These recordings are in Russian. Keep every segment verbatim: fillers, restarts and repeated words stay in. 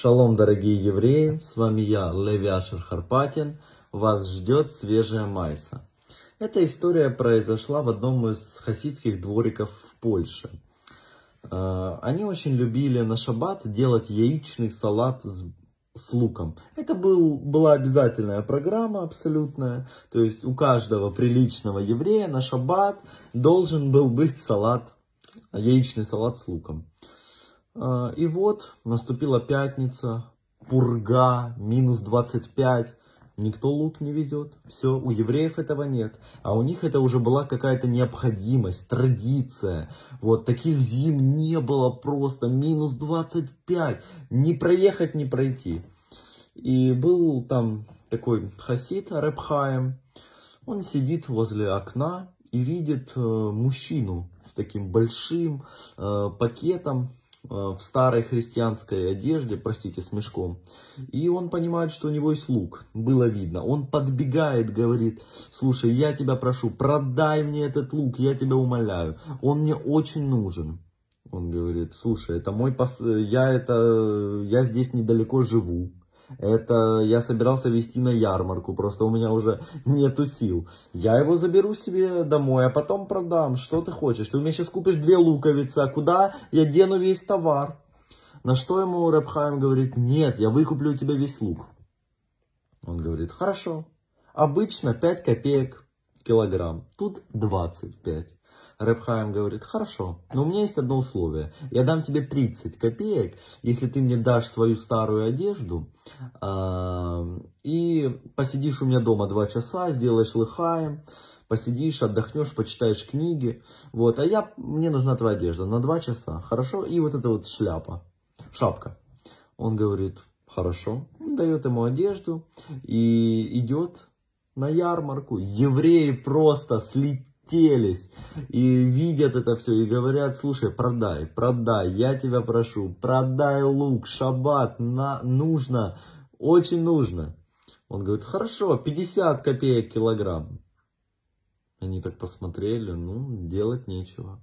Шалом, дорогие евреи, с вами я, Леви Ашер Харпатин, вас ждет свежая майса. Эта история произошла в одном из хасидских двориков в Польше. Они очень любили на шаббат делать яичный салат с, с луком. Это был, была обязательная программа абсолютная, то есть у каждого приличного еврея на шаббат должен был быть салат, яичный салат с луком. И вот наступила пятница, пурга, минус двадцать пять, никто лук не везет, все, у евреев этого нет. А у них это уже была какая-то необходимость, традиция, вот таких зим не было просто, минус двадцать пять, не проехать, не пройти. И был там такой хасид, Реб Хаим, он сидит возле окна и видит мужчину с таким большим пакетом, в старой христианской одежде, простите, с мешком. И он понимает, что у него есть лук. Было видно. Он подбегает, говорит: слушай, я тебя прошу, продай мне этот лук, я тебя умоляю. Он мне очень нужен. Он говорит: слушай, это мой пос... я, это... я здесь недалеко живу. Это я собирался везти на ярмарку, просто у меня уже нету сил. Я его заберу себе домой, а потом продам. Что ты хочешь? Ты у меня сейчас купишь две луковицы, а куда я дену весь товар? На что ему Реб Хаим говорит: нет, я выкуплю у тебя весь лук. Он говорит: хорошо. Обычно пять копеек килограмм, тут двадцать пять. Реб Хаим говорит: хорошо, но у меня есть одно условие. Я дам тебе тридцать копеек, если ты мне дашь свою старую одежду э и посидишь у меня дома два часа, сделаешь лыхаем, посидишь, отдохнешь, почитаешь книги. Вот, а я, мне нужна твоя одежда на два часа, хорошо? И вот эта вот шляпа, шапка. Он говорит: хорошо. Он дает ему одежду и идет на ярмарку. Евреи просто слетели. И видят это все и говорят: слушай, продай, продай, я тебя прошу, продай лук, шаббат, на, нужно, очень нужно. Он говорит: хорошо, пятьдесят копеек килограмм. Они так посмотрели, ну, делать нечего.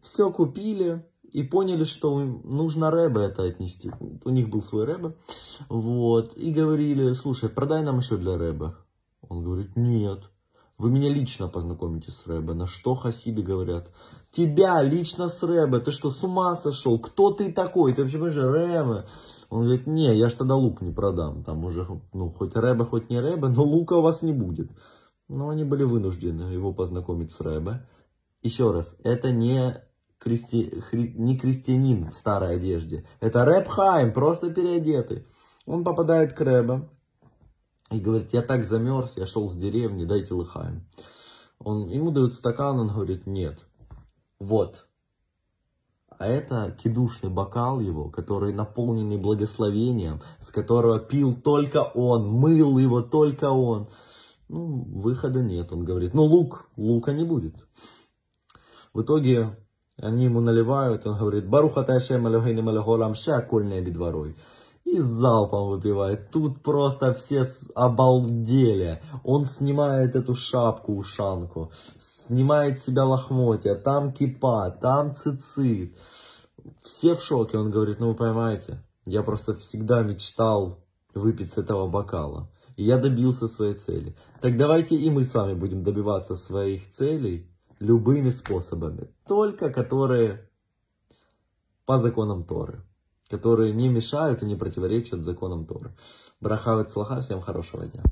Все купили и поняли, что нужно рэбе это отнести. У них был свой рэбе. Вот, и говорили: слушай, продай нам еще для рэбе. Он говорит: нет. Вы меня лично познакомите с рэбе. На что хасиды говорят: тебя лично с рэбе? Ты что, с ума сошел? Кто ты такой? Ты вообще понимаешь, рэбе? Он говорит: не, я ж тогда лук не продам. Там уже, ну, хоть рэбе, хоть не рэбе, но лука у вас не будет. Но они были вынуждены его познакомить с рэбе. Еще раз, это не, крести... хри... не крестьянин в старой одежде. Это Реб Хаим, просто переодетый. Он попадает к рэбе. И говорит: я так замерз, я шел с деревни, дайте лыхаем. Он, ему дают стакан, он говорит: нет. Вот. А это кидушный бокал его, который наполненный благословением, с которого пил только он, мыл его только он. Ну, выхода нет, он говорит. Ну, лук, лука не будет. В итоге они ему наливают, он говорит: Баруха тайшем алюхейнем алюхолам ша кольная бедворой. И залпом выпивает. Тут просто все обалдели. Он снимает эту шапку-ушанку, снимает с себя лохмотья, там кипа, там цицит. Все в шоке. Он говорит: ну вы понимаете, я просто всегда мечтал выпить с этого бокала. И я добился своей цели. Так давайте и мы с вами будем добиваться своих целей любыми способами. Только которые по законам Торы, которые не мешают и не противоречат законам Торы. Браха вецлаха, всем хорошего дня.